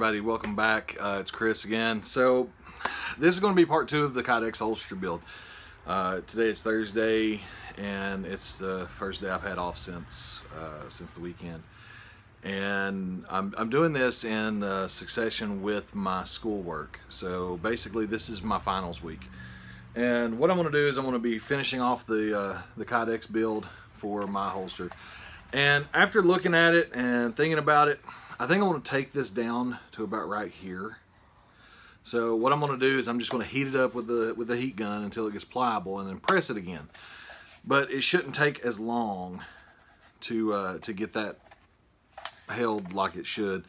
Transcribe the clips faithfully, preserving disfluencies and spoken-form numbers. everybody, welcome back. Uh, it's Chris again. So this is going to be part two of the Kydex holster build. Uh, today is Thursday, and it's the first day I've had off since uh, since the weekend. And I'm, I'm doing this in uh, succession with my schoolwork. So basically, this is my finals week. And what I'm going to do is I'm going to be finishing off the uh, the Kydex build for my holster. And after looking at it and thinking about it, I think I want to take this down to about right here. So what I'm going to do is I'm just going to heat it up with the with the heat gun until it gets pliable, and then press it again. But it shouldn't take as long to uh, to get that held like it should.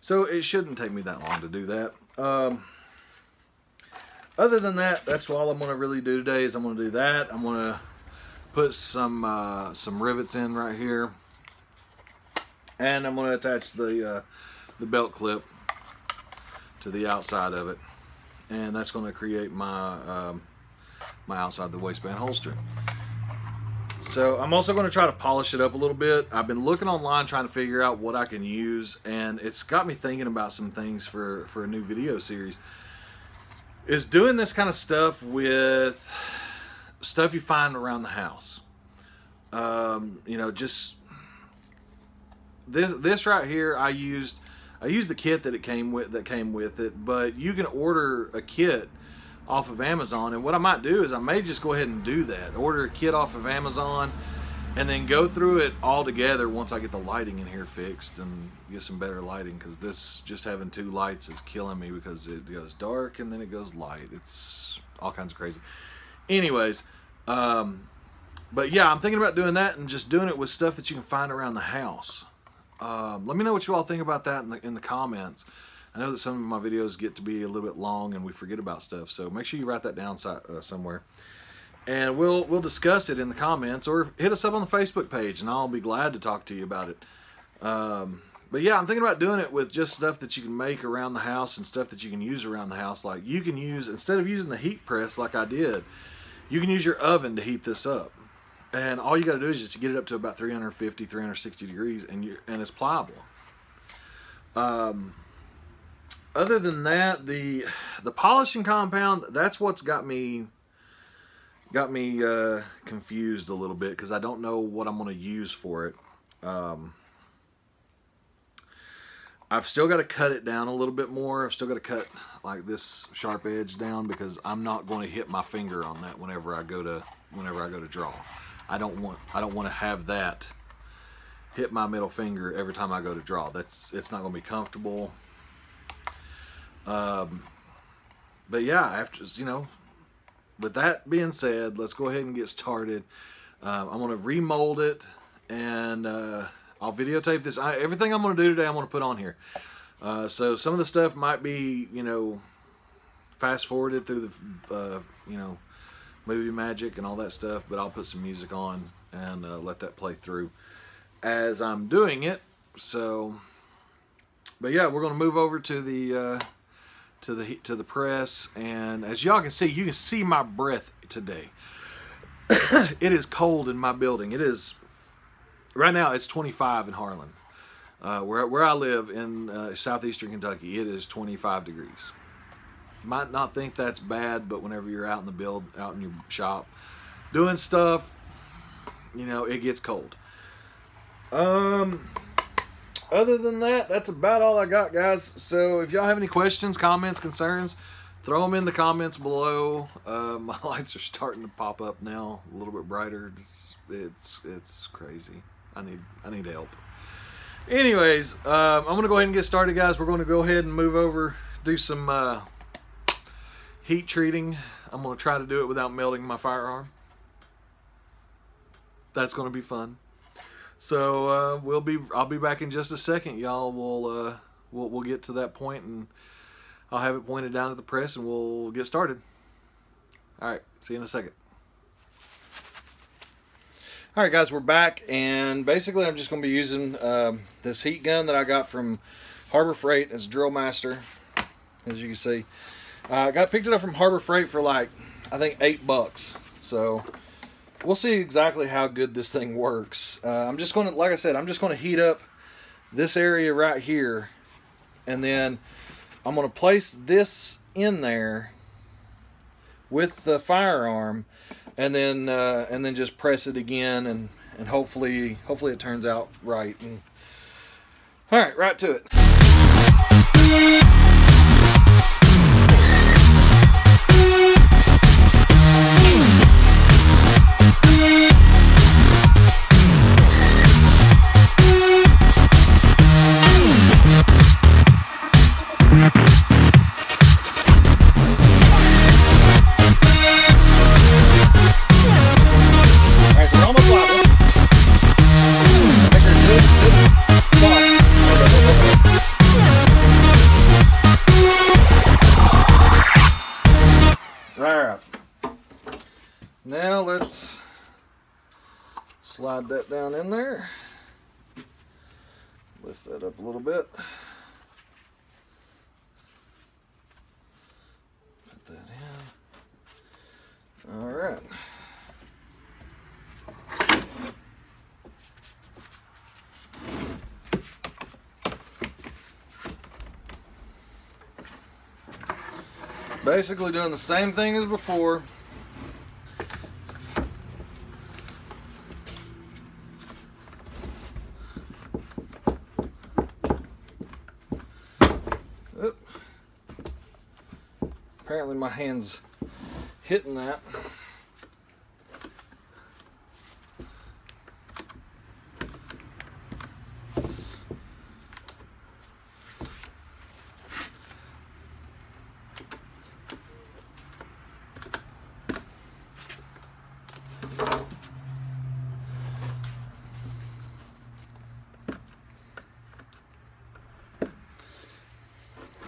So it shouldn't take me that long to do that. Um, other than that, that's all I'm going to really do today is I'm going to do that. I'm going to put some uh, some rivets in right here, and I'm going to attach the uh, the belt clip to the outside of it, and that's going to create my um, my outside the waistband holster. So I'm also going to try to polish it up a little bit. I've been looking online trying to figure out what I can use, and it's got me thinking about some things for for a new video series. Is doing this kind of stuff with stuff you find around the house. Um, you know, just this this right here. I used I used the kit that it came with that came with it, but you can order a kit off of Amazon. And what I might do is I may just go ahead and do that. Order a kit off of Amazon, and then go through it all together once I get the lighting in here fixed and get some better lighting, because this just having two lights is killing me, because it goes dark and then it goes light. It's all kinds of crazy. Anyways, um, but yeah, I'm thinking about doing that and just doing it with stuff that you can find around the house. Um, let me know what you all think about that in the, in the comments. I know that some of my videos get to be a little bit long and we forget about stuff, so make sure you write that down so, uh, somewhere. And we'll, we'll discuss it in the comments, or hit us up on the Facebook page and I'll be glad to talk to you about it. Um, but yeah, I'm thinking about doing it with just stuff that you can make around the house and stuff that you can use around the house. Like you can use, instead of using the heat press like I did, you can use your oven to heat this up, and all you got to do is just get it up to about three fifty, three sixty degrees, and you and it's pliable. Um, other than that, the the polishing compound, that's what's got me got me uh, confused a little bit, because I don't know what I'm going to use for it. Um, I've still got to cut it down a little bit more. I've still got to cut like this sharp edge down, because I'm not going to hit my finger on that whenever I go to whenever I go to draw. I don't want I don't want to have that hit my middle finger every time I go to draw. That's it's not going to be comfortable. Um, but yeah, after you know, with that being said, let's go ahead and get started. Uh, I'm going to remold it, and Uh, I'll videotape this. I, everything I'm going to do today, I'm going to put on here. Uh, so some of the stuff might be, you know, fast forwarded through the, uh, you know, movie magic and all that stuff. But I'll put some music on and uh, let that play through as I'm doing it. So, but yeah, we're going to move over to the uh, to the to the press. And as y'all can see, you can see my breath today. It is cold in my building. It is. Right now, it's twenty-five in Harlan, uh, where, where I live in uh, southeastern Kentucky. It is twenty-five degrees. Might not think that's bad, but whenever you're out in the build, out in your shop, doing stuff, you know, it gets cold. Um, other than that, that's about all I got, guys. So if y'all have any questions, comments, concerns, throw them in the comments below. Uh, my lights are starting to pop up now, a little bit brighter. It's it's, it's crazy. I need I need help. Anyways, um, I'm gonna go ahead and get started, guys. We're gonna go ahead and move over, do some uh, heat treating. I'm gonna try to do it without melting my firearm. That's gonna be fun. So uh, we'll be I'll be back in just a second, y'all. We'll uh, we'll we'll get to that point, and I'll have it pointed down at the press, and we'll get started. All right, see you in a second. All right, guys, we're back, and basically I'm just going to be using um, this heat gun that I got from Harbor Freight. It's Drill Master, as you can see. I uh, got picked it up from Harbor Freight for like, I think, eight bucks. So we'll see exactly how good this thing works. Uh, I'm just going to, like I said, I'm just going to heat up this area right here, and then I'm going to place this in there with the firearm, and then uh, and then just press it again, and and hopefully hopefully it turns out right. And all right, right to it. Now let's slide that down in there, lift that up a little bit, put that in. All right. Basically doing the same thing as before. Apparently my hand's hitting that.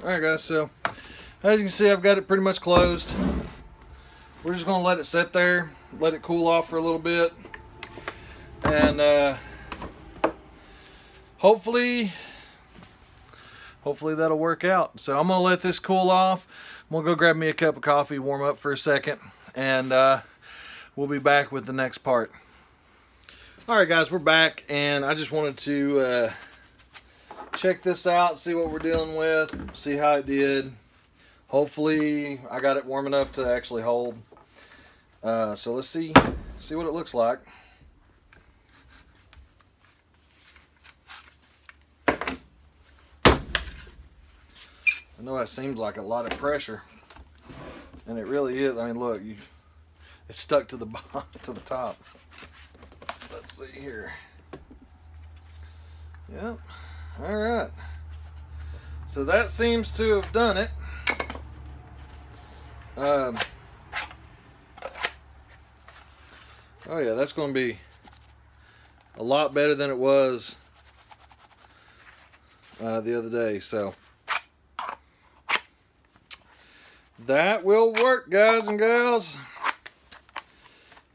All right, guys, so as you can see, I've got it pretty much closed. We're just gonna let it sit there, let it cool off for a little bit, and uh, hopefully, hopefully that'll work out. So I'm gonna let this cool off. I'm gonna go grab me a cup of coffee, warm up for a second, and uh, we'll be back with the next part. All right, guys, we're back, and I just wanted to uh, check this out, see what we're dealing with, see how it did. Hopefully I got it warm enough to actually hold. Uh, so let's see, see what it looks like. I know that seems like a lot of pressure, and it really is. I mean, look, you, it's stuck to the bottom, to the top. Let's see here. Yep. All right. So that seems to have done it. Um, oh yeah, that's going to be a lot better than it was uh, the other day. So that will work, guys and gals.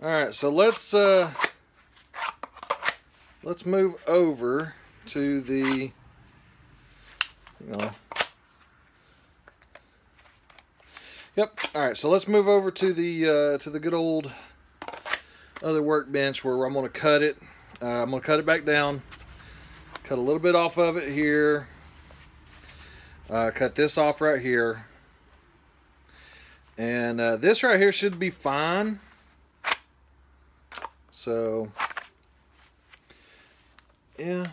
All right, so let's uh, let's move over to the, you know. Yep. All right, so let's move over to the uh, to the good old other workbench where I'm going to cut it. Uh, I'm going to cut it back down, cut a little bit off of it here, uh, cut this off right here, and uh, this right here should be fine. So, yeah.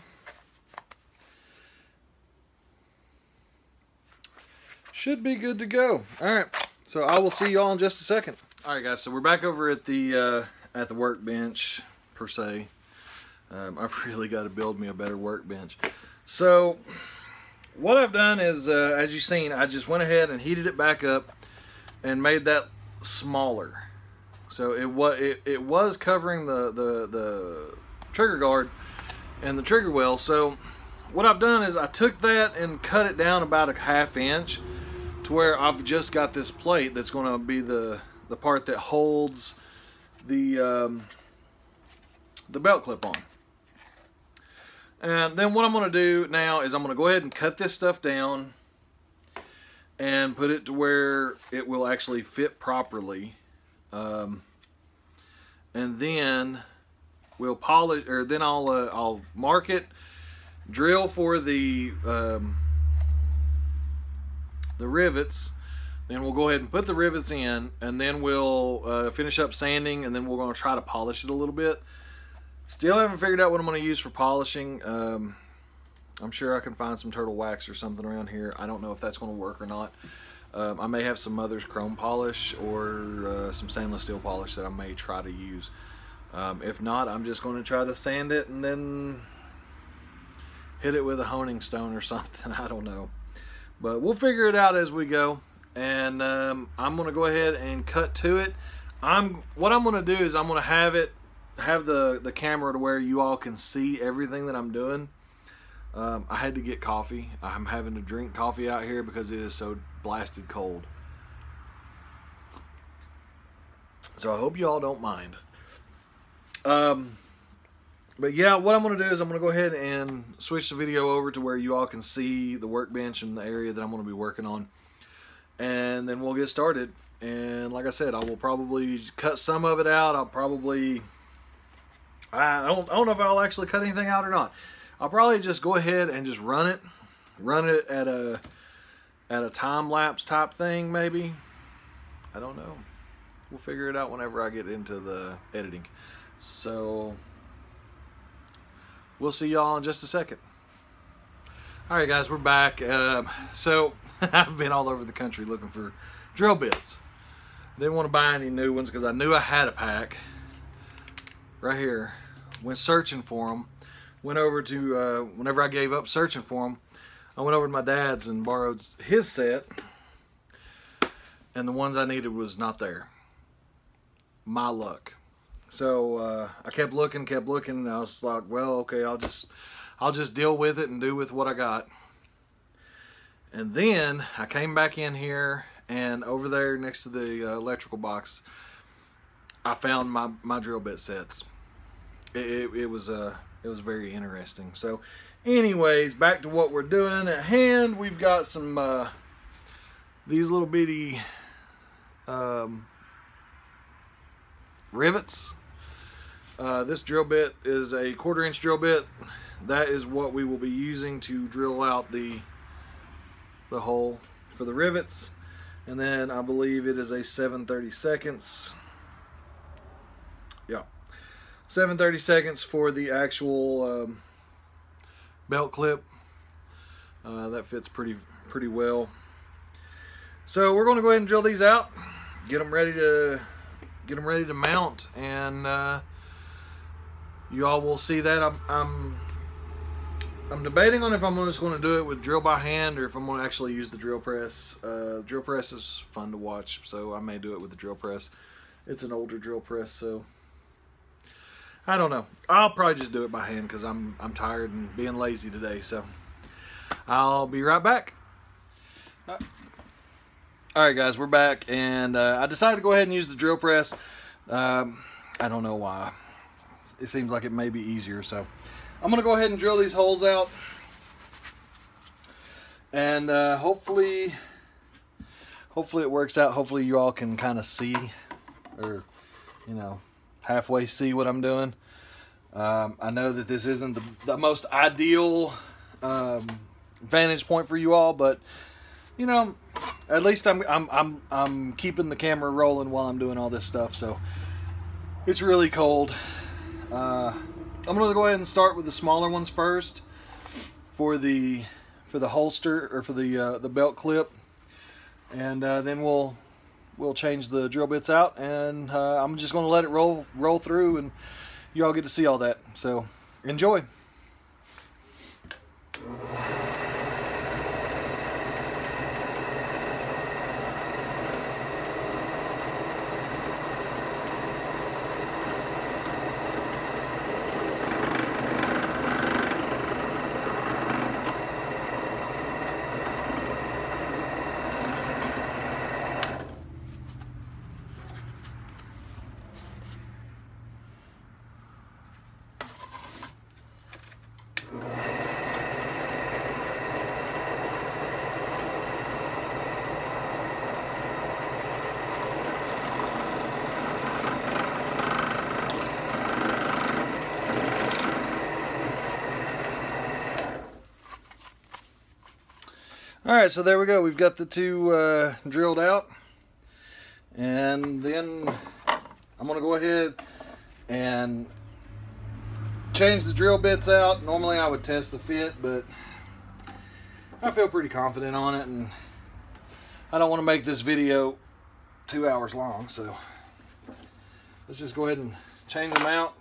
Should be good to go. All right. So I will see you all in just a second. All right, guys, so we're back over at the uh, at the workbench, per se. Um, I've really got to build me a better workbench. So what I've done is, uh, as you've seen, I just went ahead and heated it back up and made that smaller. So it was it, it was covering the, the, the trigger guard and the trigger well. So what I've done is I took that and cut it down about a half inch, to where I've just got this plate that's going to be the the part that holds the um, the belt clip on. And then what I'm going to do now is I'm going to go ahead and cut this stuff down and put it to where it will actually fit properly, um, and then we'll polish, or then I'll uh, I'll mark it, drill for the um, the rivets. Then we'll go ahead and put the rivets in, and then we'll uh, finish up sanding, and then we're going to try to polish it a little bit. Still haven't figured out what I'm going to use for polishing. Um, I'm sure I can find some turtle wax or something around here. I don't know if that's going to work or not. Um, I may have some Mother's Chrome polish or uh, some stainless steel polish that I may try to use. Um, if not, I'm just going to try to sand it and then hit it with a honing stone or something. I don't know. But we'll figure it out as we go. And um, I'm going to go ahead and cut to it. I'm What I'm going to do is I'm going to have it, have the, the camera to where you all can see everything that I'm doing. Um, I had to get coffee. I'm having to drink coffee out here because it is so blasted cold. So I hope you all don't mind. Um, but yeah, what I'm going to do is I'm going to go ahead and switch the video over to where you all can see the workbench and the area that I'm going to be working on. And then we'll get started. And like I said, I will probably cut some of it out. I'll probably, I don't, I don't know if I'll actually cut anything out or not. I'll probably just go ahead and just run it, run it at a, at a time lapse type thing maybe. I don't know. We'll figure it out whenever I get into the editing. So we'll see y'all in just a second. All right, guys, we're back. Um, so I've been all over the country looking for drill bits. I didn't want to buy any new ones because I knew I had a pack right here. Went searching for them. Went over to, uh, whenever I gave up searching for them, I went over to my dad's and borrowed his set, and the ones I needed was not there. My luck. So uh, I kept looking, kept looking, and I was like, well, okay, I'll just, I'll just deal with it and do with what I got. And then I came back in here, and over there next to the uh, electrical box, I found my, my drill bit sets. It, it, it was a... Uh, It was very interesting. So anyways, back to what we're doing at hand. We've got some, uh, these little bitty um, rivets. Uh, this drill bit is a quarter inch drill bit. That is what we will be using to drill out the, the hole for the rivets. And then I believe it is a seven thirty-seconds. Yeah. seven thirty-seconds for the actual um, belt clip. Uh, that fits pretty pretty well. So we're going to go ahead and drill these out, get them ready to get them ready to mount, and uh, you all will see that. I'm I'm, I'm debating on if I'm just going to do it with drill by hand or if I'm going to actually use the drill press. Uh, drill press is fun to watch, so I may do it with the drill press. It's an older drill press, so. I don't know. I'll probably just do it by hand because I'm I'm tired and being lazy today. So I'll be right back. All right, guys, we're back, and uh, I decided to go ahead and use the drill press. Um, I don't know why. It seems like it may be easier. So I'm gonna go ahead and drill these holes out, and uh, hopefully, hopefully it works out. Hopefully you all can kind of see, or you know. Halfway see what I'm doing. Um, I know that this isn't the, the most ideal um, vantage point for you all, but you know, at least I'm I'm I'm I'm keeping the camera rolling while I'm doing all this stuff. So it's really cold. Uh, I'm gonna go ahead and start with the smaller ones first for the for the holster or for the uh, the belt clip, and uh, then we'll. We'll change the drill bits out, and uh, I'm just going to let it roll roll through, and you all get to see all that. So enjoy. Alright, so there we go. We've got the two uh, drilled out. And then I'm going to go ahead and change the drill bits out. Normally I would test the fit, but I feel pretty confident on it, and I don't want to make this video two hours long, so let's just go ahead and change them out.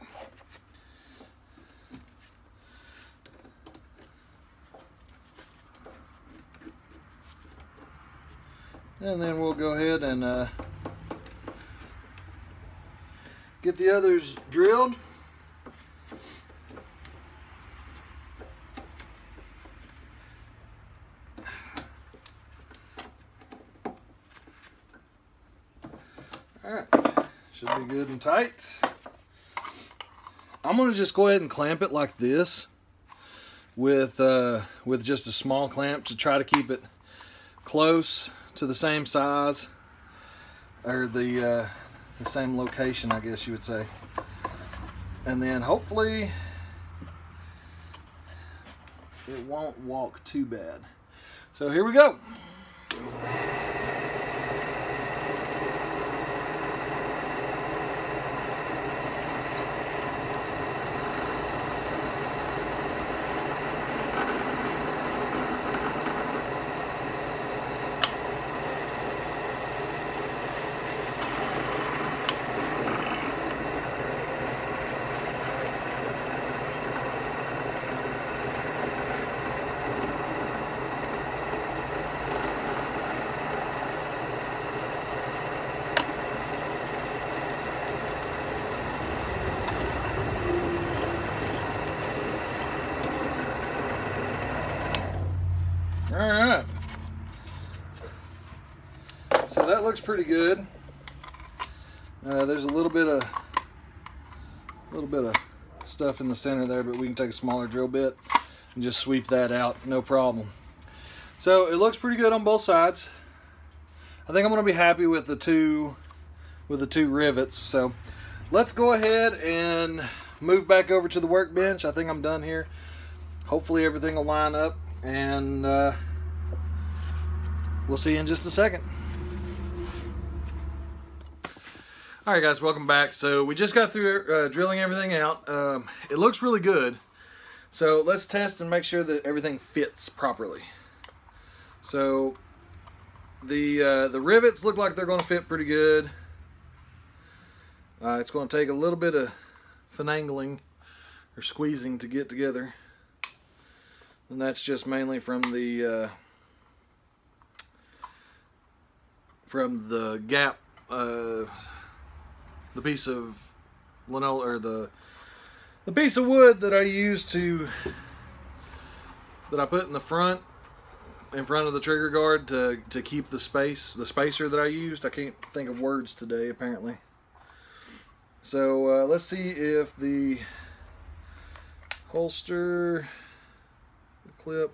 And then we'll go ahead and uh, get the others drilled. All right, should be good and tight. I'm gonna just go ahead and clamp it like this with uh, with just a small clamp to try to keep it close to the same size, or the, uh, the same location, I guess you would say. And then hopefully it won't walk too bad. So here we go. That looks pretty good. Uh, there's a little bit of a little bit of stuff in the center there, but we can take a smaller drill bit and just sweep that out, no problem. So it looks pretty good on both sides. I think I'm gonna be happy with the two with the two rivets. So let's go ahead and move back over to the workbench. I think I'm done here. Hopefully everything will line up, and uh, we'll see you in just a second. All right, guys, welcome back. So we just got through uh, drilling everything out. Um, it looks really good. So let's test and make sure that everything fits properly. So the uh, the rivets look like they're going to fit pretty good. Uh, it's going to take a little bit of finagling or squeezing to get together, and that's just mainly from the uh, from the gap. Uh, the piece of linoleum, or the the piece of wood that I used to that I put in the front in front of the trigger guard to, to keep the space the spacer that I used. I can't think of words today apparently. So uh, let's see if the holster, the clip,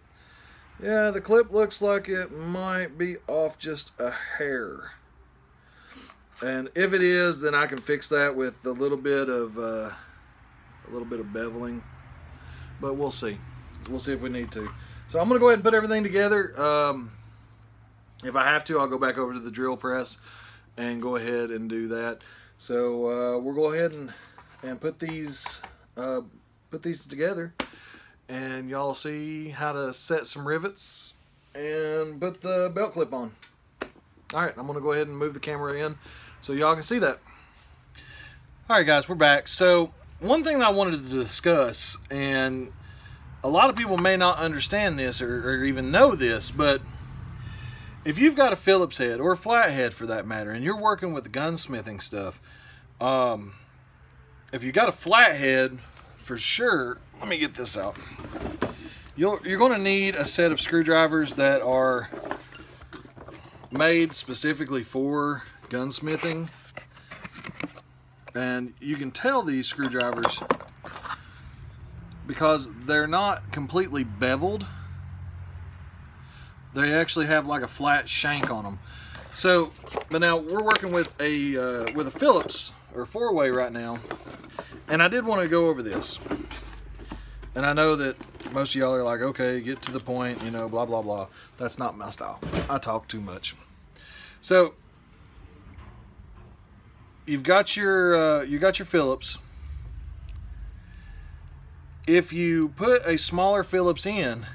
yeah the clip looks like it might be off just a hair. And if it is, then I can fix that with a little bit of uh, a little bit of beveling, but we'll see. We'll see if we need to. So I'm gonna go ahead and put everything together. Um, if I have to, I'll go back over to the drill press and go ahead and do that. So uh, we'll go ahead and and put these uh, put these together, and y'all see how to set some rivets and put the belt clip on. All right, I'm gonna go ahead and move the camera in so y'all can see that. All right, guys, we're back. So one thing that I wanted to discuss, and a lot of people may not understand this or, or even know this, but if you've got a Phillips head or a flathead for that matter, and you're working with gunsmithing stuff, um, if you got a flathead, for sure, let me get this out. You'll, you're gonna need a set of screwdrivers that are made specifically for gunsmithing, and you can tell these screwdrivers because they're not completely beveled. They actually have like a flat shank on them. So but now we're working with a uh, with a Phillips or four-way right now, and I did want to go over this, and I know that most of y'all are like, okay, get to the point, you know, blah, blah, blah. That's not my style. I talk too much. So you've got your, uh, you got your Phillips. If you put a smaller Phillips in,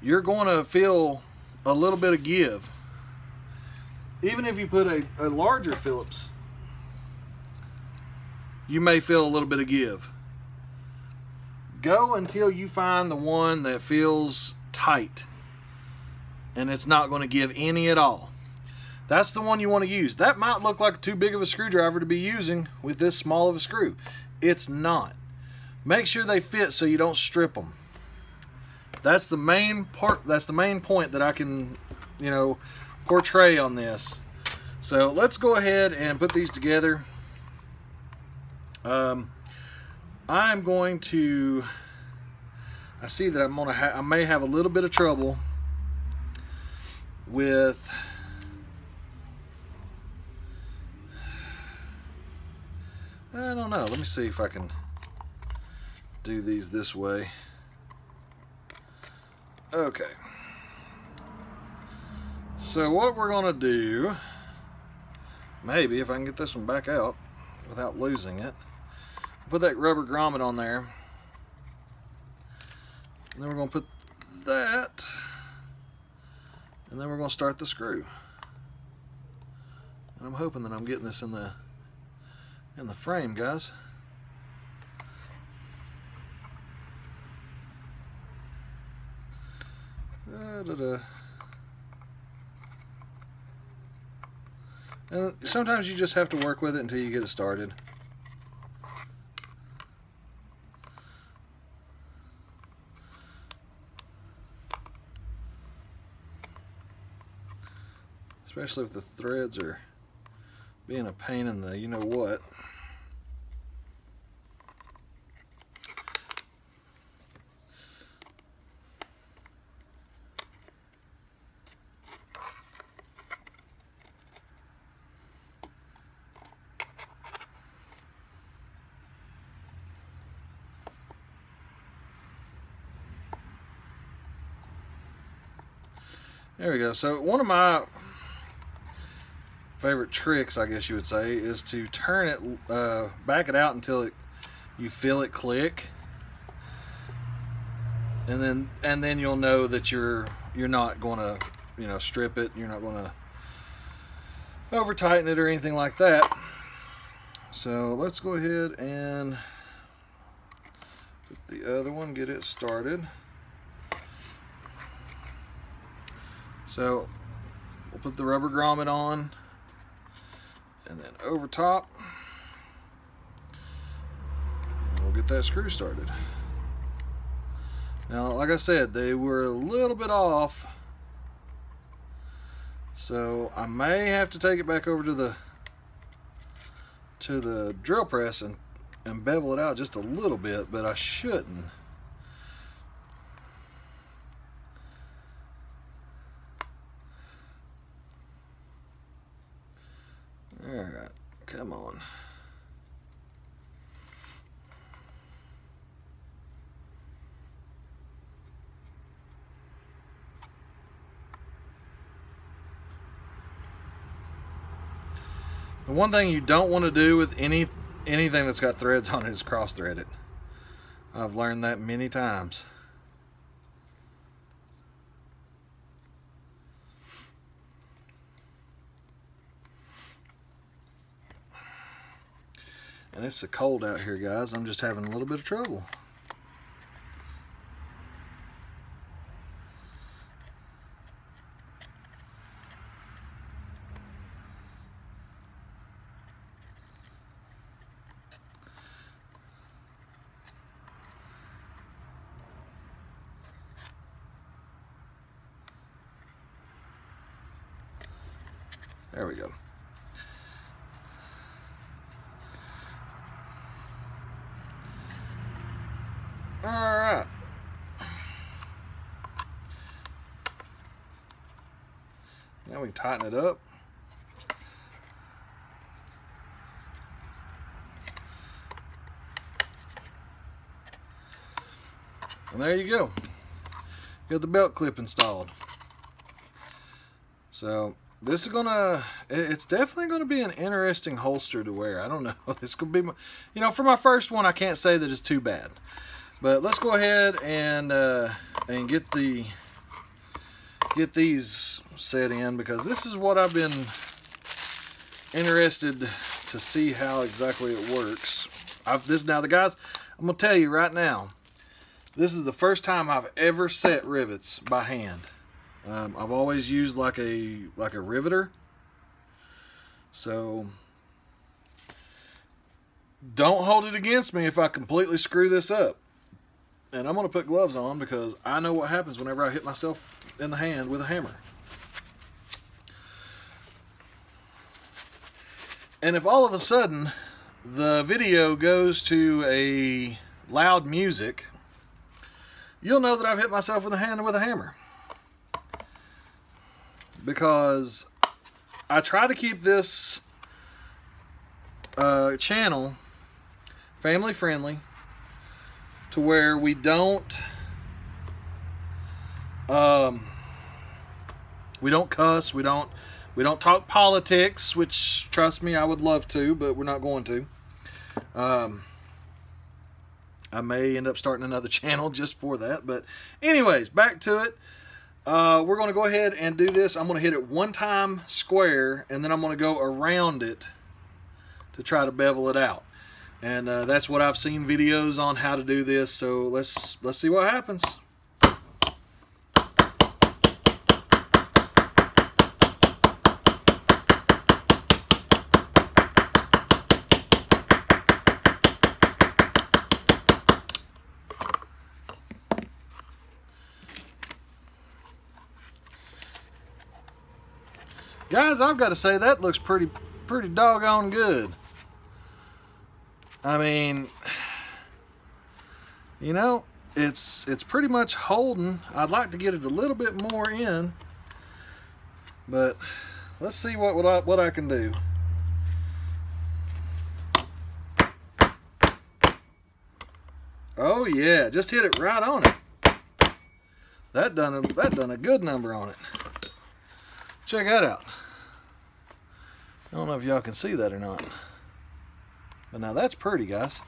you're going to feel a little bit of give. Even if you put a, a larger Phillips, you may feel a little bit of give. Go until you find the one that feels tight and it's not going to give any at all. That's the one you want to use. That might look like too big of a screwdriver to be using with this small of a screw. It's not. Make sure they fit so you don't strip them. That's the main part. That's the main point that I can, you know, portray on this. So let's go ahead and put these together. Um, I'm going to, I see that I'm gonna ha I may have a little bit of trouble with I don't know. Let me see if I can do these this way. Okay. So what we're gonna do, maybe if I can get this one back out without losing it, put that rubber grommet on there. And then we're gonna put that, and then we're gonna start the screw. And I'm hoping that I'm getting this in the in the frame, guys. Da, da, da. And sometimes you just have to work with it until you get it started. Especially if the threads are being a pain in the you know what. There we go. So one of my favorite tricks, I guess you would say, is to turn it, uh, back it out until it, you feel it click, and then and then you'll know that you're you're not going to you know strip it. You're not going to over tighten it or anything like that. So let's go ahead and put the other one, get it started. So we'll put the rubber grommet on, and then over top, and we'll get that screw started. Now, like I said, they were a little bit off, so I may have to take it back over to the to the drill press and, and bevel it out just a little bit, but I shouldn't. Alright, come on. The one thing you don't want to do with any anything that's got threads on it is cross-thread it. I've learned that many times. And it's so cold out here, guys, I'm just having a little bit of trouble. There we go. Alright. Now we can tighten it up. And there you go. Got the belt clip installed. So this is gonna, it's definitely gonna be an interesting holster to wear. I don't know, this could be, you know, for my first one, I can't say that it's too bad. But let's go ahead and uh, and get the get these set in, because this is what I've been interested to see how exactly it works. I've, this now, the guys, I'm gonna tell you right now, this is the first time I've ever set rivets by hand. Um, I've always used like a like a riveter. So don't hold it against me if I completely screw this up. And I'm gonna put gloves on, because I know what happens whenever I hit myself in the hand with a hammer. And if all of a sudden the video goes to a loud music, you'll know that I've hit myself with a hand with a hammer. Because I try to keep this uh, channel family friendly, to where we don't um, we don't cuss, we don't we don't talk politics, which, trust me, I would love to, but we're not going to. Um, I may end up starting another channel just for that, but anyways, back to it. Uh, we're going to go ahead and do this. I'm going to hit it one time square, and then I'm going to go around it to try to bevel it out. And uh, that's what I've seen videos on how to do this, so let's let's see what happens. Guys, I've got to say, that looks pretty pretty doggone good. I mean, you know, it's it's pretty much holding. I'd like to get it a little bit more in, but let's see what what I, what I can do. Oh yeah, just hit it right on it. That done a, that done a good number on it. Check that out. I don't know if y'all can see that or not. But now that's pretty, guys.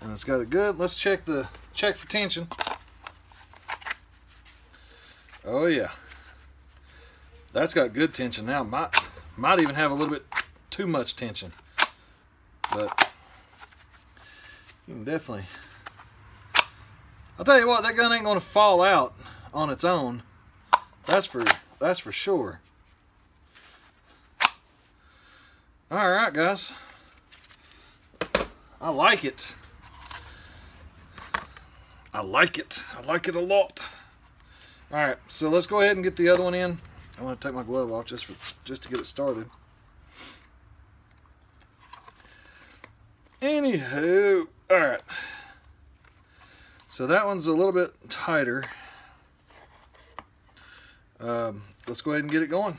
And it's got a good, let's check the, check for tension. Oh yeah. That's got good tension now. Might, might even have a little bit too much tension. But you can definitely, I'll tell you what, that gun ain't gonna fall out on its own. That's for, that's for sure. All right, guys, I like it. I like it. I like it a lot. All right, so let's go ahead and get the other one in. I want to take my glove off just for, just to get it started. Anywho, all right. So that one's a little bit tighter. Um, let's go ahead and get it going.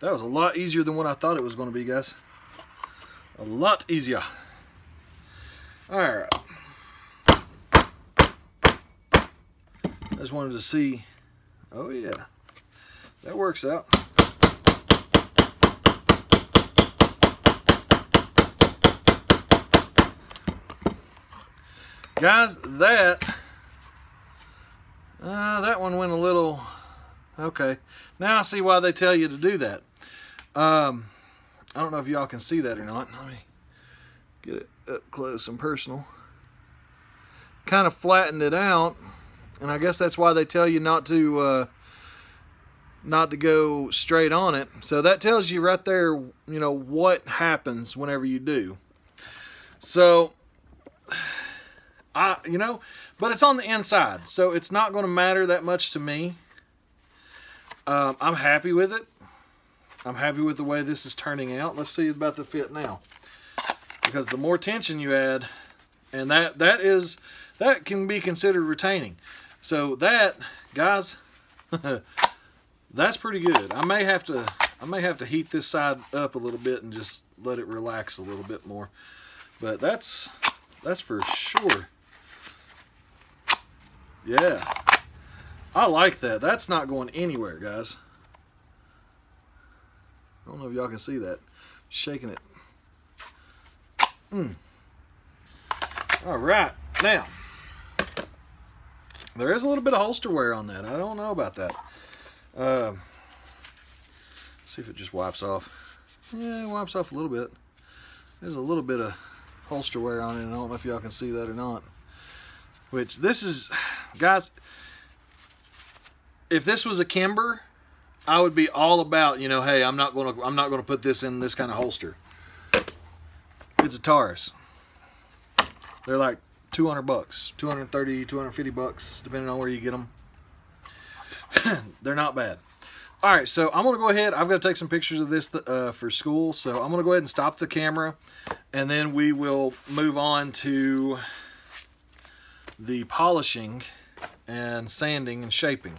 That was a lot easier than what I thought it was going to be, guys. A lot easier. All right. I just wanted to see. Oh, yeah. That works out. Guys, that, uh, that one went a little, okay. Now I see why they tell you to do that. Um, I don't know if y'all can see that or not. Let me get it up close and personal. Kind of flattened it out, and I guess that's why they tell you not to uh, not to go straight on it. So that tells you right there, you know, what happens whenever you do. So, I, you know, but it's on the inside, so it's not going to matter that much to me. Um, I'm happy with it. I'm happy with the way this is turning out. Let's see about the fit now, because the more tension you add, and that that is that can be considered retaining. So that, guys, that's pretty good. I may have to I may have to heat this side up a little bit and just let it relax a little bit more. But that's That's for sure. Yeah. I like that. That's not going anywhere, guys. I don't know if y'all can see that. Shaking it. Mm. All right. Now, there is a little bit of holster wear on that. I don't know about that. Uh, see if it just wipes off. Yeah, it wipes off a little bit. There's a little bit of holster wear on it. I don't know if y'all can see that or not. Which this is, guys, if this was a Kimber, I would be all about, you know, hey, I'm not gonna I'm not gonna put this in this kind of holster. It's a Taurus. They're like two hundred bucks, two hundred thirty, two hundred fifty bucks, depending on where you get them. They're not bad. All right, so I'm gonna go ahead. I've got to take some pictures of this uh, for school, so I'm gonna go ahead and stop the camera, and then we will move on to the polishing and sanding and shaping.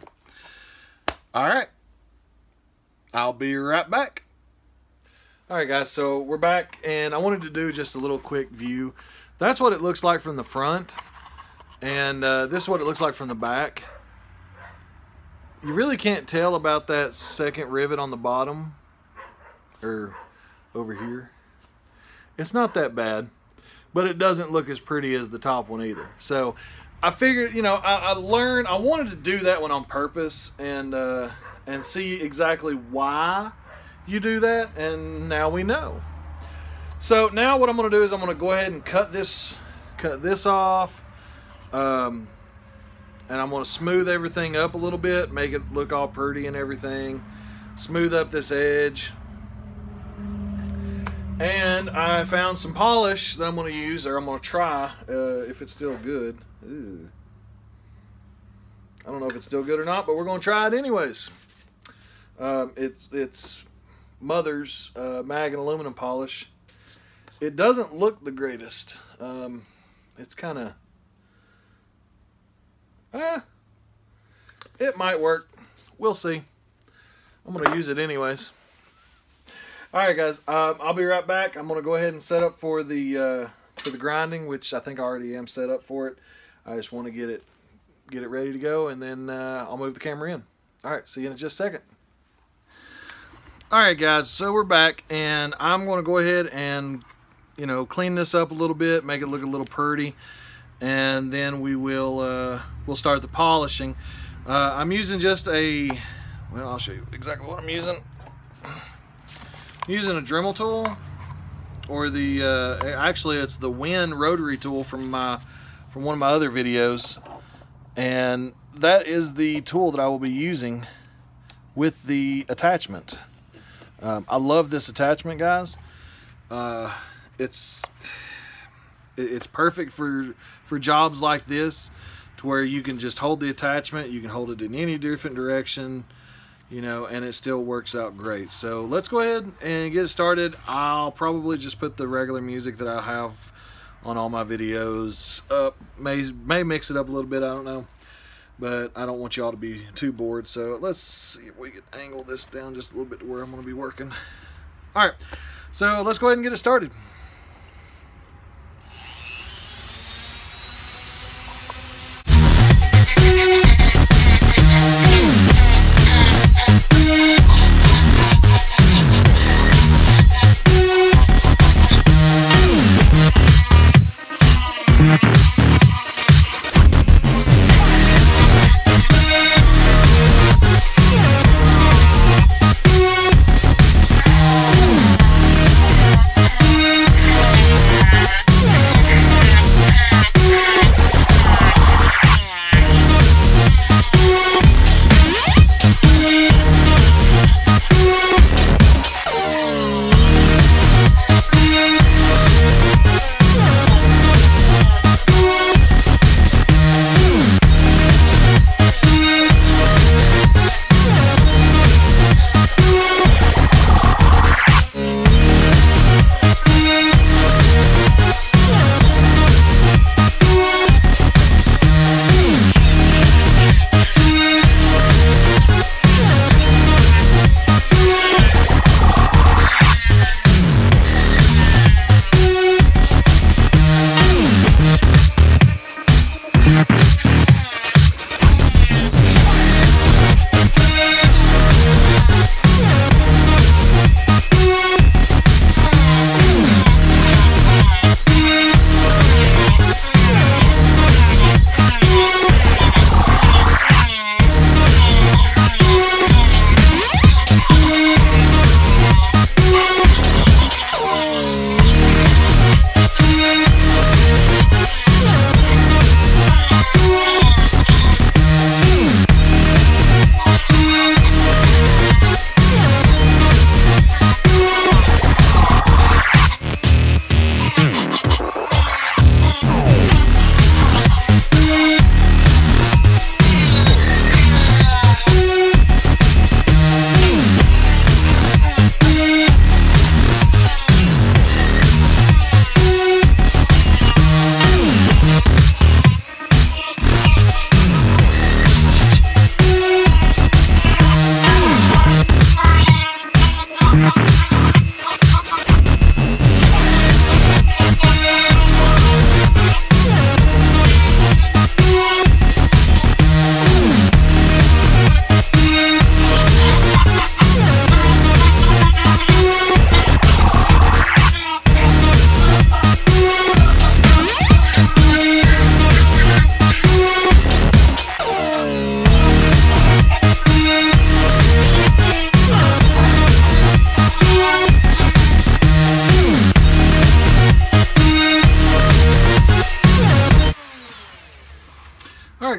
All right, I'll be right back. All right, guys, so we're back, and I wanted to do just a little quick view. That's what it looks like from the front, and uh, this is what it looks like from the back. You really can't tell about that second rivet on the bottom, or over here. It's not that bad, but it doesn't look as pretty as the top one either. So I figured, you know, I, I learned, I wanted to do that one on purpose and uh, and see exactly why you do that, and now we know. So now what I'm gonna do is I'm gonna go ahead and cut this, cut this off, um, and I'm gonna smooth everything up a little bit, make it look all pretty and everything. Smooth up this edge. And I found some polish that I'm gonna use, or I'm gonna try, uh, if it's still good. Ew. I don't know if it's still good or not, but we're gonna try it anyways. Um, it's, it's Mother's uh, mag and aluminum polish. It doesn't look the greatest. Um, it's kinda, Eh, it might work. We'll see. I'm going to use it anyways. All right, guys. Um, I'll be right back. I'm going to go ahead and set up for the uh, for the grinding, which I think I already am set up for it. I just want to get it get it ready to go, and then uh, I'll move the camera in. All right, see you in just a second. All right, guys. So we're back, and I'm going to go ahead and you know clean this up a little bit, make it look a little pretty. And then we will uh, we'll start the polishing. Uh, I'm using just a, well, I'll show you exactly what I'm using. I'm using a Dremel tool, or the uh, actually it's the Win rotary tool from my from one of my other videos, and that is the tool that I will be using with the attachment. Um, I love this attachment, guys. Uh, it's It's perfect for for jobs like this, to where you can just hold the attachment, you can hold it in any different direction, you know, and it still works out great. So let's go ahead and get it started. I'll probably just put the regular music that I have on all my videos up. May, may mix it up a little bit, I don't know. But I don't want y'all to be too bored. So let's see if we can angle this down just a little bit to where I'm gonna be working. All right, so let's go ahead and get it started.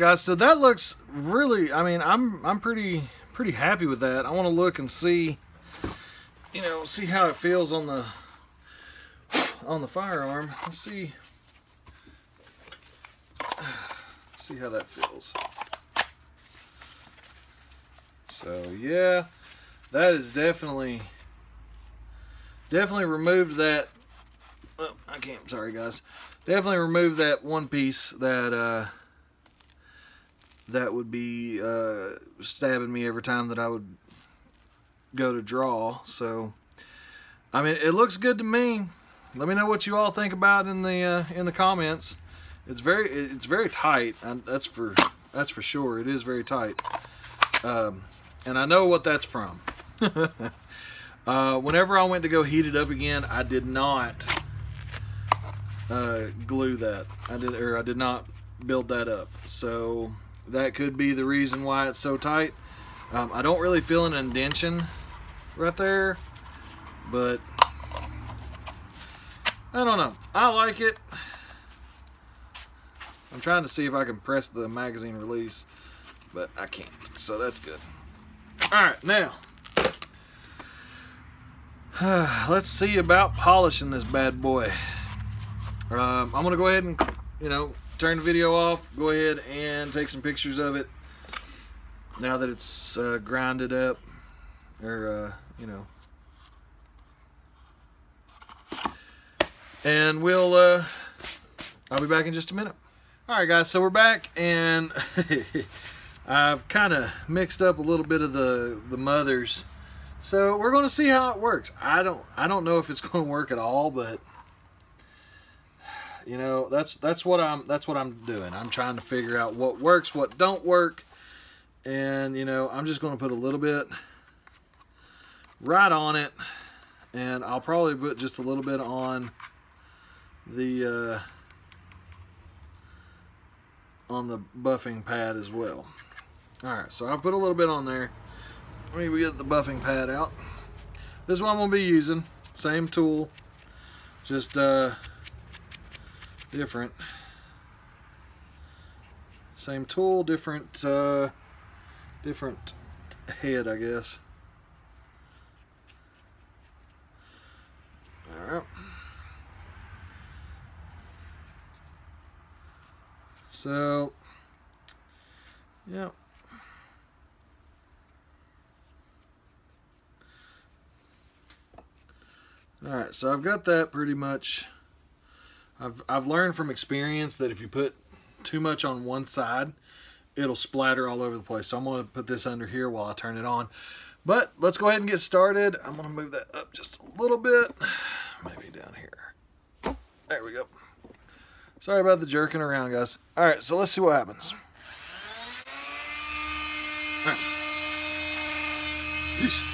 guys, so that looks really, I mean, I'm I'm pretty pretty happy with that. I want to look and see, you know, see how it feels on the on the firearm. Let's see see how that feels. So yeah, that is definitely definitely removed that. Oh, I can't. Sorry, guys. Definitely removed that one piece that uh, that would be uh, stabbing me every time that I would go to draw. So, I mean, it looks good to me. Let me know what you all think about in the uh, in the comments. It's very it's very tight. And that's for that's for sure. It is very tight. Um, and I know what that's from. Uh, whenever I went to go heat it up again, I did not uh, glue that. I did, or I did not build that up. So that could be the reason why it's so tight. Um, I don't really feel an indention right there, but I don't know. I like it. I'm trying to see if I can press the magazine release, but I can't. So that's good. All right, now. Let's see about polishing this bad boy. Um, I'm gonna go ahead and, you know, turn the video off, go ahead and take some pictures of it now that it's uh, grinded up, or, uh, you know. And we'll, uh, I'll be back in just a minute. All right, guys, so we're back, and I've kind of mixed up a little bit of the, the mothers. So we're going to see how it works. I don't, I don't know if it's going to work at all, but you know, that's that's what I'm that's what I'm doing. I'm trying to figure out what works, what don't work, and you know, I'm just going to put a little bit right on it, and I'll probably put just a little bit on the uh, on the buffing pad as well. All right, so I'll put a little bit on there. Let me get the buffing pad out. This is what I'm going to be using. Same tool, just uh, different. Same tool, different, uh, different head, I guess. All right. So, yeah. All right, so I've got that pretty much. I've, I've learned from experience that if you put too much on one side, it'll splatter all over the place. So I'm going to put this under here while I turn it on. But let's go ahead and get started. I'm going to move that up just a little bit. Maybe down here. There we go. Sorry about the jerking around, guys. All right, so let's see what happens. All right. Yeesh.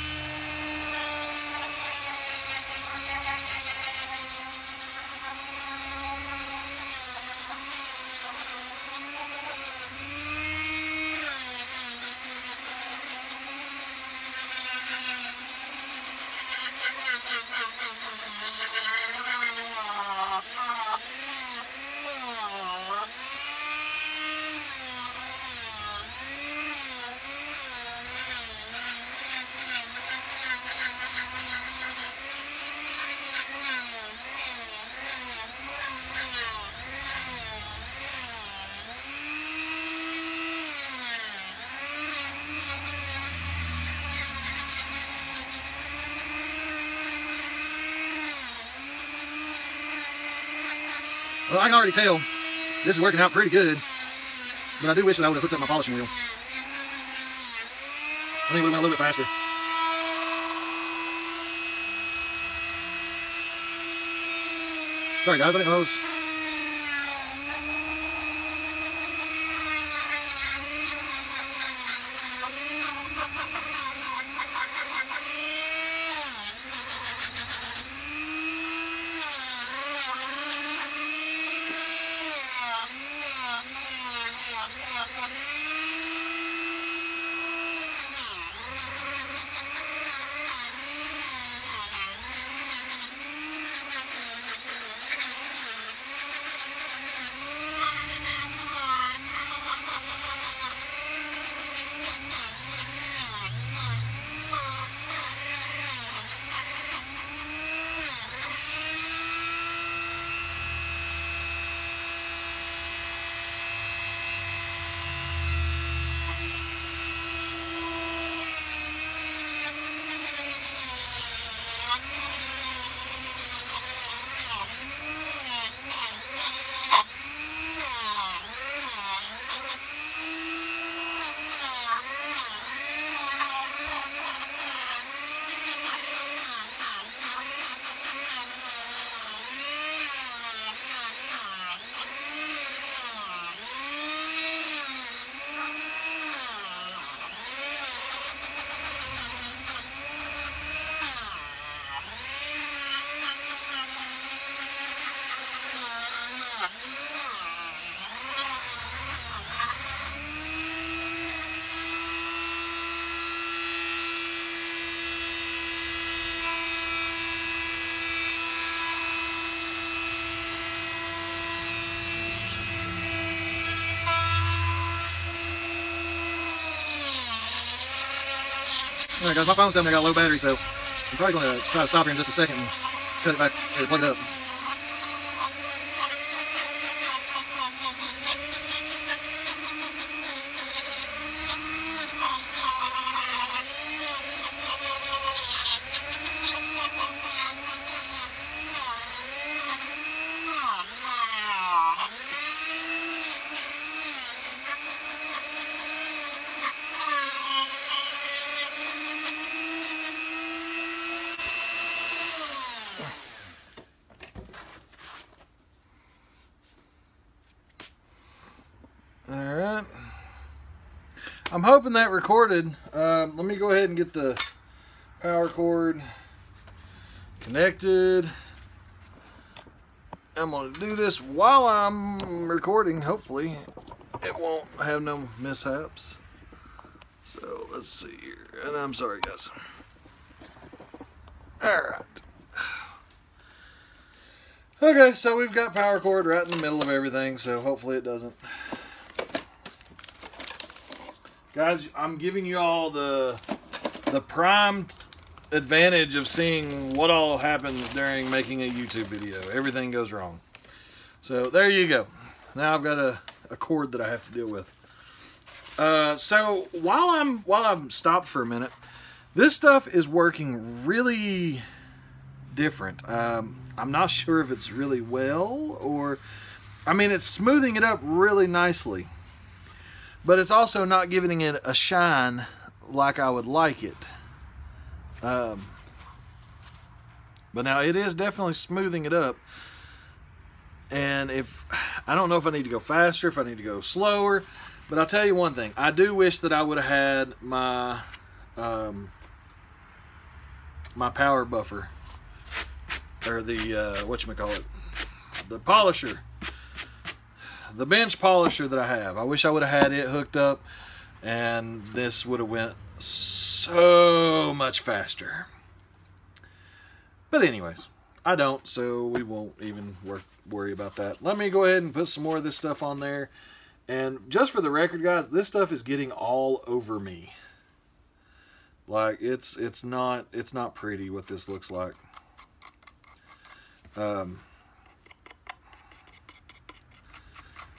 Well, I can already tell this is working out pretty good, but I do wish that I would have hooked up my polishing wheel. I think it would have been a little bit faster. Sorry guys, I didn't know those. There goes my phone's down there, got a low battery, so I'm probably going to try to stop here in just a second and cut it back and plug it up. I'm hoping that recorded. Um, let me go ahead and get the power cord connected. I'm going to do this while I'm recording. Hopefully it won't have no mishaps. So let's see here. And I'm sorry, guys. Alright. Okay, so we've got power cord right in the middle of everything. So hopefully it doesn't. Guys, I'm giving you all the the prime advantage of seeing what all happens during making a YouTube video. Everything goes wrong. So there you go. Now I've got a, a cord that I have to deal with. Uh, so while I'm while I'm stopped for a minute, this stuff is working really different. Um, I'm not sure if it's really well or, I mean, it's smoothing it up really nicely. But it's also not giving it a shine like I would like it. Um, but now it is definitely smoothing it up. And if, I don't know if I need to go faster, if I need to go slower. But I'll tell you one thing. I do wish that I would have had my, um, my power buffer. Or the, uh, whatchamacallit, the polisher. The bench polisher that I have. I wish I would have had it hooked up and this would have went so much faster. But anyways, I don't, so we won't even work, worry about that. Let me go ahead and put some more of this stuff on there. And just for the record, guys, this stuff is getting all over me. Like it's it's not it's not pretty what this looks like. Um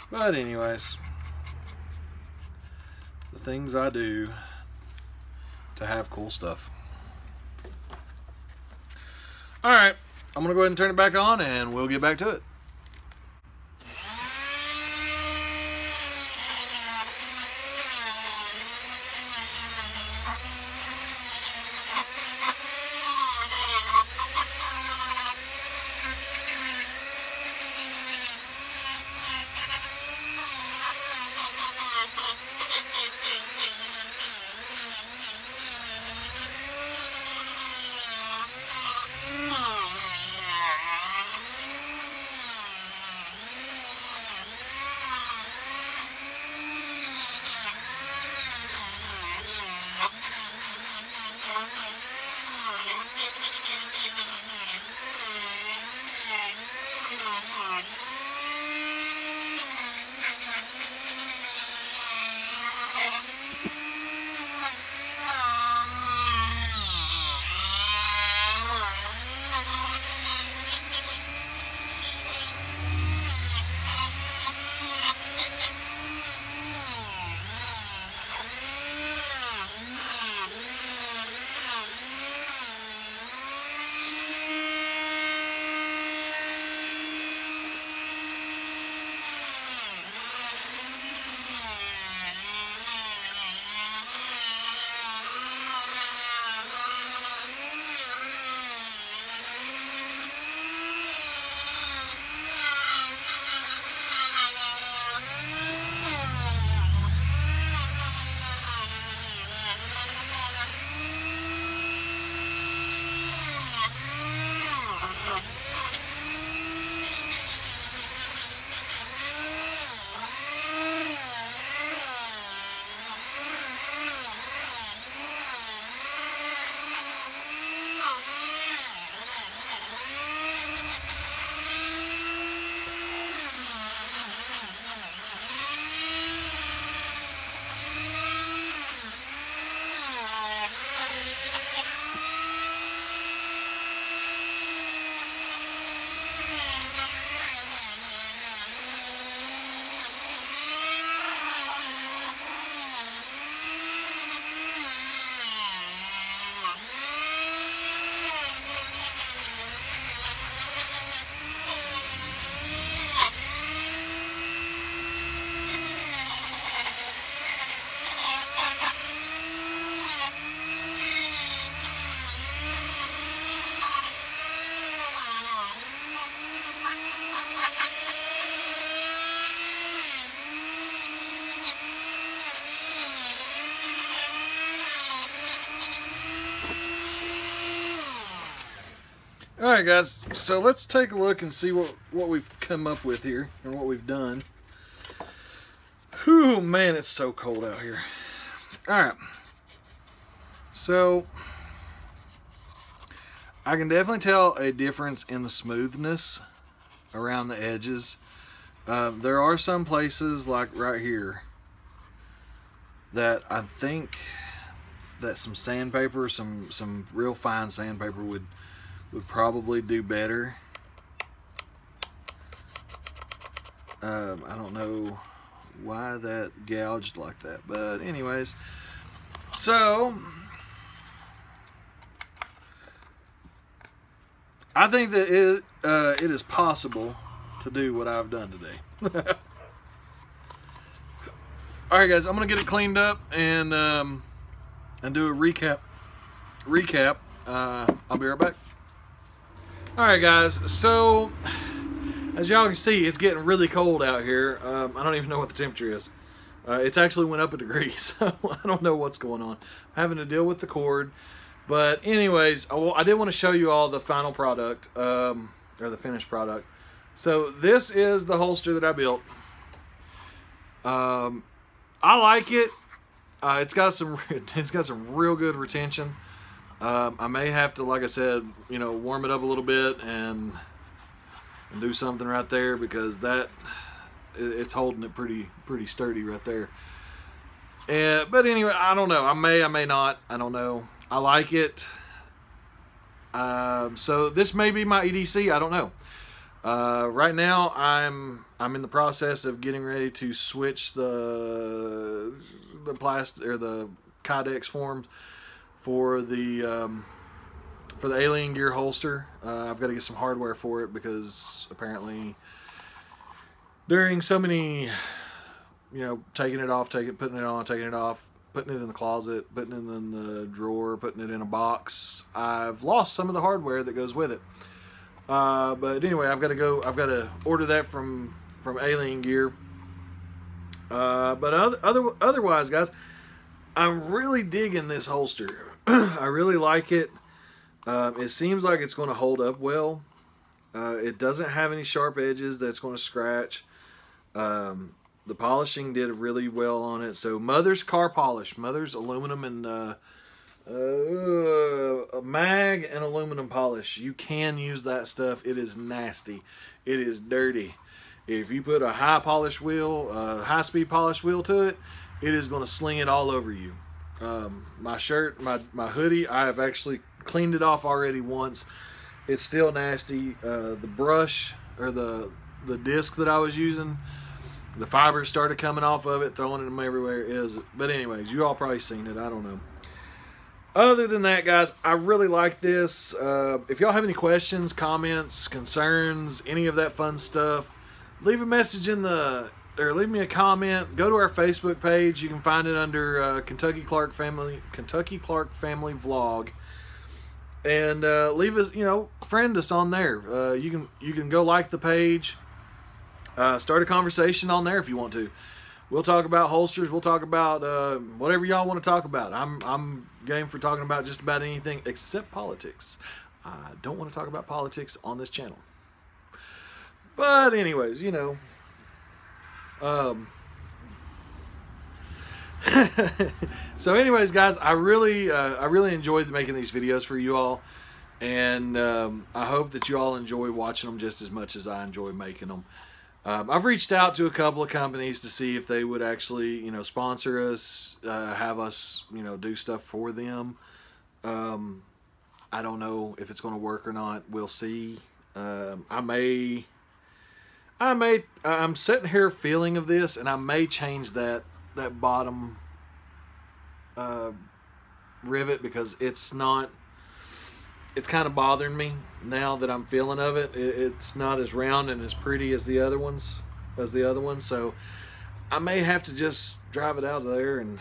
But anyways, the things I do to have cool stuff. All right, I'm gonna go ahead and turn it back on and we'll get back to it. Alright guys, so let's take a look and see what, what we've come up with here and what we've done. Whew, man, it's so cold out here. Alright, so I can definitely tell a difference in the smoothness around the edges. Uh, there are some places, like right here, that I think that some sandpaper, some some real fine sandpaper would would probably do better. Um, I don't know why that gouged like that, but anyways, so I think that it uh, it is possible to do what I've done today. All right, guys, I'm gonna get it cleaned up and um, and do a recap. Recap. Uh, I'll be right back. All right, guys. So, as y'all can see, it's getting really cold out here. Um, I don't even know what the temperature is. Uh, it's actually went up a degree, so I don't know what's going on. I'm having to deal with the cord. But anyways, I, I did want to show you all the final product, um, or the finished product. So this is the holster that I built. Um, I like it. Uh, it's got some. It's got some real good retention. Um, I may have to, like I said, you know, warm it up a little bit and, and do something right there, because that it's holding it pretty pretty sturdy right there. Uh, but anyway, I don't know. I may I may not. I don't know. I like it. Uh, so this may be my E D C. I don't know. Uh, right now, I'm I'm in the process of getting ready to switch the the plastic or the Kydex forms for the um, for the Alien Gear holster. Uh, I've got to get some hardware for it, because apparently during so many, you know, taking it off, taking putting it on, taking it off, putting it in the closet, putting it in the drawer, putting it in a box, I've lost some of the hardware that goes with it. Uh, but anyway, I've got to go. I've got to order that from from Alien Gear. Uh, but other, other otherwise, guys, I'm really digging this holster. I really like it. Um, it seems like it's going to hold up well. Uh, it doesn't have any sharp edges that's going to scratch. Um, the polishing did really well on it. So Mother's car polish, Mother's aluminum and uh, Uh, a mag and aluminum polish. You can use that stuff. It is nasty. It is dirty. If you put a high polish wheel, uh, high speed polish wheel to it, it is going to sling it all over you. Um, my shirt, my, my hoodie, I have actually cleaned it off already once. It's still nasty. Uh, the brush or the, the disc that I was using, the fibers started coming off of it, throwing them everywhere. It is, but anyways, you all probably seen it. I don't know. Other than that, guys, I really like this. Uh, if y'all have any questions, comments, concerns, any of that fun stuff, leave a message in the, or leave me a comment. Go to our Facebook page. You can find it under uh, Kentucky Clark Family, Kentucky Clark Family Vlog, and uh, leave us, you know, friend us on there. Uh, you can you can go like the page, uh, start a conversation on there if you want to. We'll talk about holsters. We'll talk about uh, whatever y'all want to talk about. I'm I'm game for talking about just about anything except politics. I don't want to talk about politics on this channel. But anyways, you know. Um, so anyways, guys, I really uh, I really enjoyed making these videos for you all, and um, I hope that you all enjoy watching them just as much as I enjoy making them. Um, I've reached out to a couple of companies to see if they would actually, you know, sponsor us, uh, have us, you know, do stuff for them. Um, I don't know if it's going to work or not. We'll see. Um, I may, I may, I'm sitting here feeling of this, and I may change that, that bottom uh, rivet, because it's not, it's kind of bothering me now that I'm feeling of it. It's not as round and as pretty as the other ones, as the other ones. So I may have to just drive it out of there and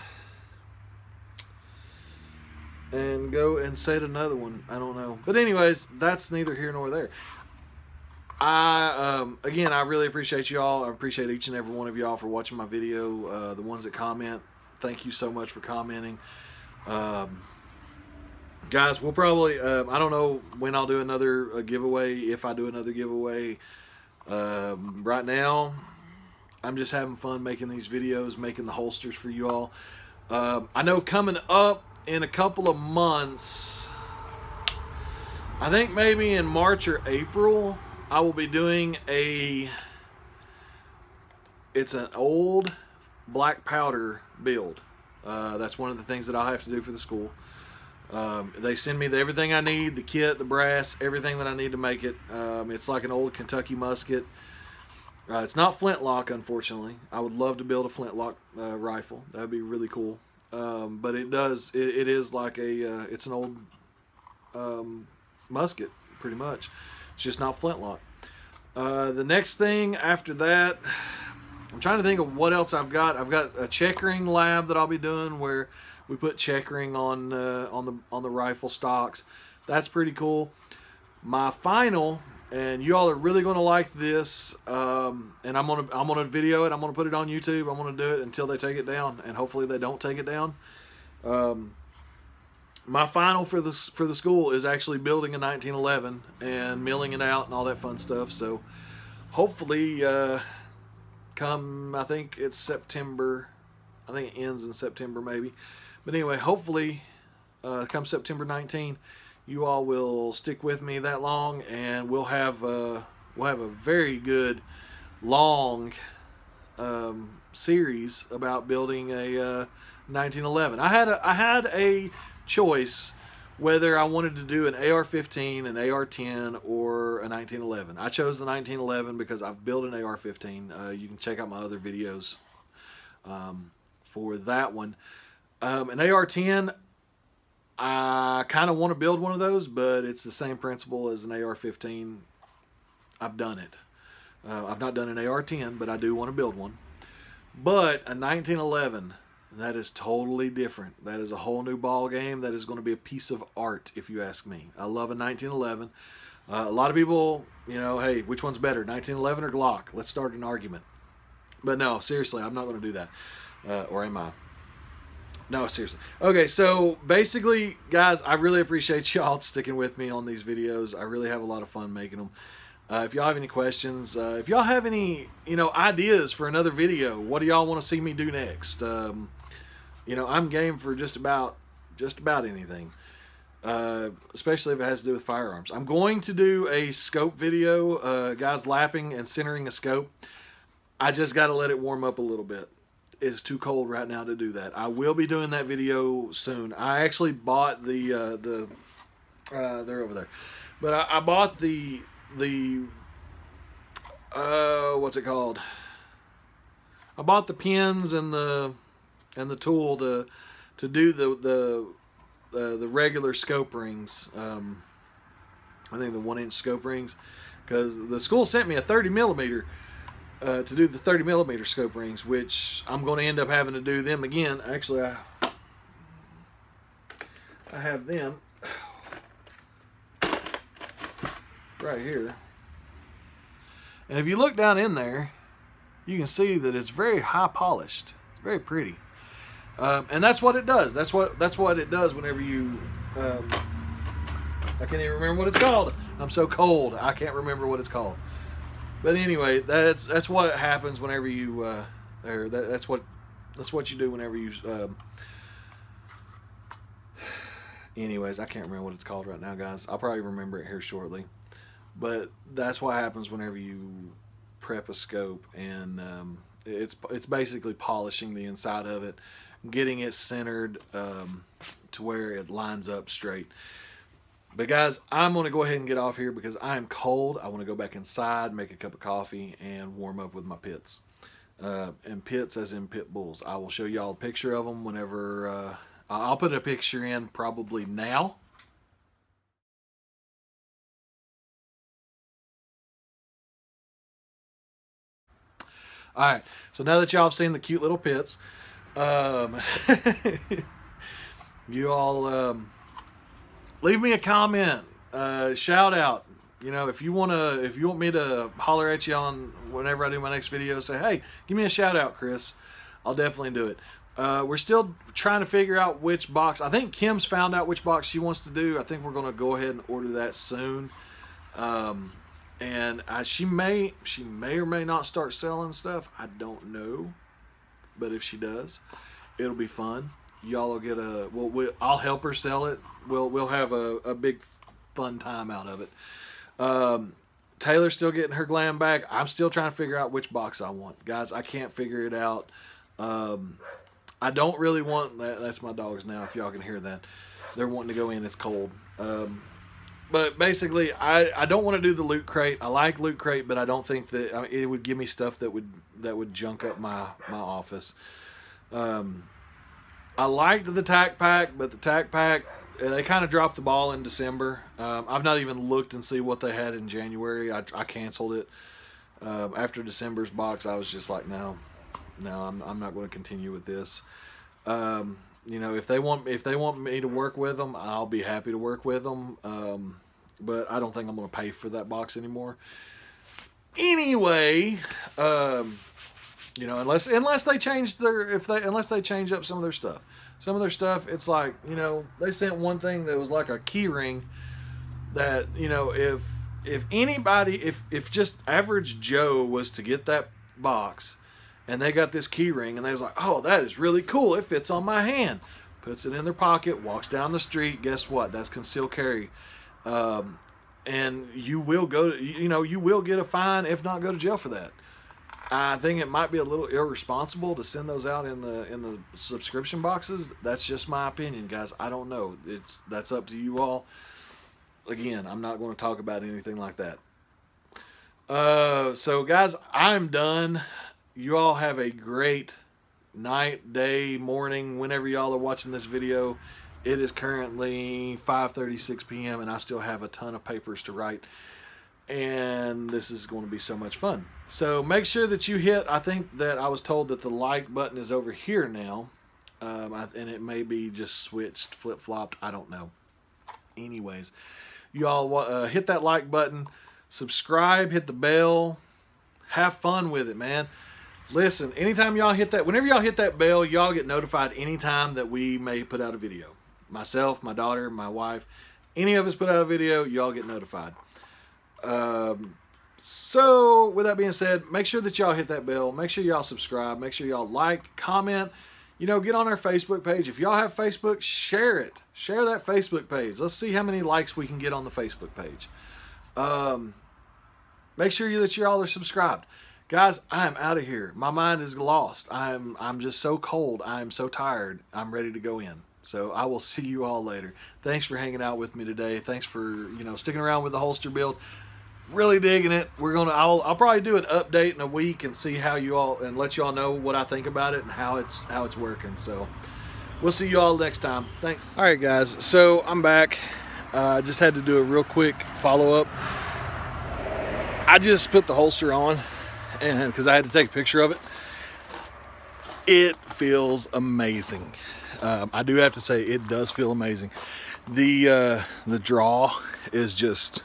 and go and set another one. I don't know. But anyways, that's neither here nor there. I um, again, I really appreciate you all. I appreciate each and every one of y'all for watching my video. Uh, the ones that comment, thank you so much for commenting. Um, guys, we'll probably, um, I don't know when I'll do another uh, giveaway, if I do another giveaway. Um, right now, I'm just having fun making these videos, making the holsters for you all. Um, I know coming up in a couple of months, I think maybe in March or April, I will be doing a, it's an old black powder build. Uh, that's one of the things that I'll have to do for the school. Um, they send me the, everything I need, the kit, the brass, everything that I need to make it. Um, it's like an old Kentucky musket. Uh, it's not flintlock, unfortunately. I would love to build a flintlock uh, rifle. That would be really cool. Um, but it does, it, it is like a, uh, it's an old um, musket, pretty much. It's just not flintlock. Uh, the next thing after that, I'm trying to think of what else I've got. I've got a checkering lab that I'll be doing where we put checkering on uh, on the on the rifle stocks. That's pretty cool. My final, and you all are really going to like this. Um, and I'm gonna I'm gonna video it. I'm gonna put it on YouTube. I'm gonna do it until they take it down, and hopefully they don't take it down. Um, my final for the for the school is actually building a nineteen eleven and milling it out and all that fun stuff. So hopefully, uh, come I think it's September. I think it ends in September maybe. But anyway, hopefully, uh, come September nineteenth, you all will stick with me that long, and we'll have a, we'll have a very good, long um, series about building a uh, nineteen eleven. I had a, I had a choice whether I wanted to do an A R fifteen, an A R ten, or a nineteen eleven. I chose the nineteen eleven because I've built an A R fifteen. Uh, you can check out my other videos um, for that one. Um, an A R ten, I kind of want to build one of those, but it's the same principle as an A R fifteen. I've done it. Uh, I've not done an A R ten, but I do want to build one. But a nineteen eleven, that is totally different. That is a whole new ball game. That is going to be a piece of art, if you ask me. I love a nineteen eleven. Uh, a lot of people, you know, hey, which one's better, nineteen eleven or Glock? Let's start an argument. But no, seriously, I'm not going to do that. Uh, or am I? No, seriously. Okay, so basically, guys, I really appreciate y'all sticking with me on these videos. I really have a lot of fun making them. Uh, if y'all have any questions, uh, if y'all have any, you know, ideas for another video, what do y'all want to see me do next? Um, you know, I'm game for just about, just about anything, uh, especially if it has to do with firearms. I'm going to do a scope video, uh, guys, lapping and centering a scope. I just got to let it warm up a little bit. Is too cold right now to do that. I will be doing that video soon. I actually bought the uh, the uh, they're over there, but I, I bought the the uh, what's it called? I bought the pins and the and the tool to to do the the uh, the regular scope rings. Um, I think the one inch scope rings, because the school sent me a thirty millimeter. Uh, to do the thirty millimeter scope rings, which I'm going to end up having to do them again. Actually, I I have them right here, and if you look down in there, you can see that it's very high polished. It's very pretty, um, and that's what it does. That's what that's what it does whenever you. Um, I can't even remember what it's called. I'm so cold. I can't remember what it's called. But anyway, that's that's what happens whenever you, uh, or that, that's what that's what you do whenever you. Um, anyways, I can't remember what it's called right now, guys. I'll probably remember it here shortly. But that's what happens whenever you prep a scope, and um, it's it's basically polishing the inside of it, getting it centered um, to where it lines up straight. But guys, I'm going to go ahead and get off here because I am cold. I want to go back inside, make a cup of coffee, and warm up with my pits. Uh, and pits as in pit bulls. I will show y'all a picture of them whenever... Uh, I'll put a picture in probably now. Alright, so now that y'all have seen the cute little pits, um, you all... Um, leave me a comment, uh, shout out. You know, if you wanna, if you want me to holler at you on whenever I do my next video, say, hey, give me a shout out, Chris. I'll definitely do it. Uh, we're still trying to figure out which box. I think Kim's found out which box she wants to do. I think we're going to go ahead and order that soon. Um, and I, she may she may or may not start selling stuff. I don't know. But if she does, it'll be fun. Y'all will get a... Well, we'll I'll help her sell it. We'll, we'll have a, a big fun time out of it. Um, Taylor's still getting her glam back. I'm still trying to figure out which box I want. Guys, I can't figure it out. Um... I don't really want that. That's my dogs now, if y'all can hear that. They're wanting to go in. It's cold. Um, but basically, I, I don't want to do the loot crate. I like loot crate, but I don't think that I mean, it would give me stuff that would that would junk up my, my office. Um, I liked the TacPak, but the TacPak, they kind of dropped the ball in December. Um, I've not even looked and see what they had in January. I, I canceled it. Um, after December's box, I was just like, no. No, I'm, I'm not going to continue with this. Um, you know, if they want if they want me to work with them, I'll be happy to work with them. Um, but I don't think I'm going to pay for that box anymore. Anyway, um, you know, unless unless they change their if they unless they change up some of their stuff, some of their stuff, it's like, you know, they sent one thing that was like a key ring that, you know, if if anybody if if just average Joe was to get that box. And they got this key ring, and they was like, oh, that is really cool. It fits on my hand. Puts it in their pocket, walks down the street. Guess what? That's concealed carry. Um, and you will go to, you know, you will get a fine, if not go to jail for that. I think it might be a little irresponsible to send those out in the in the subscription boxes. That's just my opinion, guys. I don't know. It's that's up to you all. Again, I'm not going to talk about anything like that. Uh, so, guys, I'm done. You all have a great night, day, morning, whenever y'all are watching this video. It is currently five thirty-six p m and I still have a ton of papers to write. And this is going to be so much fun. So make sure that you hit, I think that I was told that the like button is over here now. Um, I, and it may be just switched, flip-flopped, I don't know. Anyways, you all uh, hit that like button, subscribe, hit the bell, have fun with it, man. Listen, anytime y'all hit that, whenever y'all hit that bell, y'all get notified anytime that we may put out a video. Myself, my daughter, my wife, any of us put out a video, y'all get notified. Um, so, with that being said, make sure that y'all hit that bell. Make sure y'all subscribe. Make sure y'all like, comment. You know, get on our Facebook page. If y'all have Facebook, share it. Share that Facebook page. Let's see how many likes we can get on the Facebook page. Um, make sure that y'all are subscribed. Guys, I am out of here. My mind is lost. I'm I'm just so cold. I'm so tired. I'm ready to go in. So I will see you all later. Thanks for hanging out with me today. Thanks for, you know, sticking around with the holster build. Really digging it. We're gonna I'll I'll probably do an update in a week and see how you all and let y'all know what I think about it and how it's how it's working. So we'll see you all next time. Thanks. All right, guys. So I'm back. I uh, just had to do a real quick follow up. I just put the holster on. And because I had to take a picture of it, it feels amazing. Um, I do have to say it does feel amazing. The uh, the draw is just,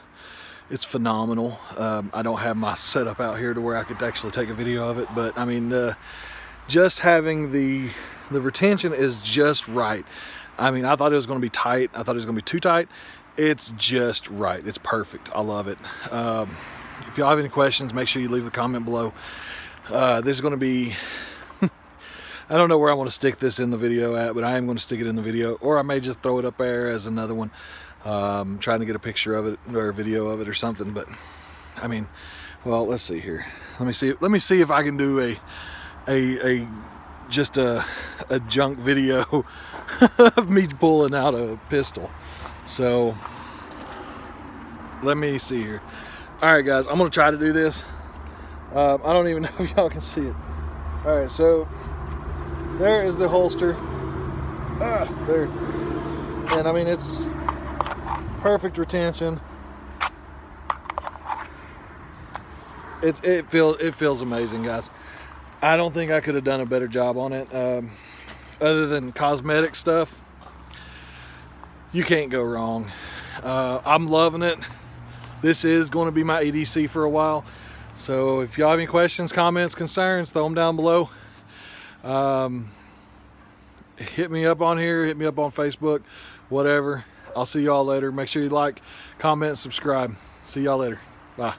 it's phenomenal. Um, I don't have my setup out here to where I could actually take a video of it, but I mean, uh, just having the the retention is just right. I mean, I thought it was going to be tight. I thought it was going to be too tight. It's just right. It's perfect. I love it. Um, If y'all have any questions, make sure you leave the comment below. Uh, this is going to be, I don't know where I want to stick this in the video at, but I am going to stick it in the video. Or I may just throw it up there as another one. Um, trying to get a picture of it or a video of it or something. But, I mean, well, let's see here. Let me see, let me see if I can do a, a, a just a, a junk video of me pulling out a pistol. So, let me see here. All right, guys, I'm gonna try to do this. Um, I don't even know if y'all can see it. All right, so there is the holster. Ah, there. And I mean, it's perfect retention. It, it, feel, it feels amazing, guys. I don't think I could have done a better job on it. Um, other than cosmetic stuff, you can't go wrong. Uh, I'm loving it. This is going to be my A D C for a while. So if y'all have any questions, comments, concerns, throw them down below. Um, hit me up on here, hit me up on Facebook, whatever. I'll see y'all later. Make sure you like, comment, subscribe. See y'all later. Bye.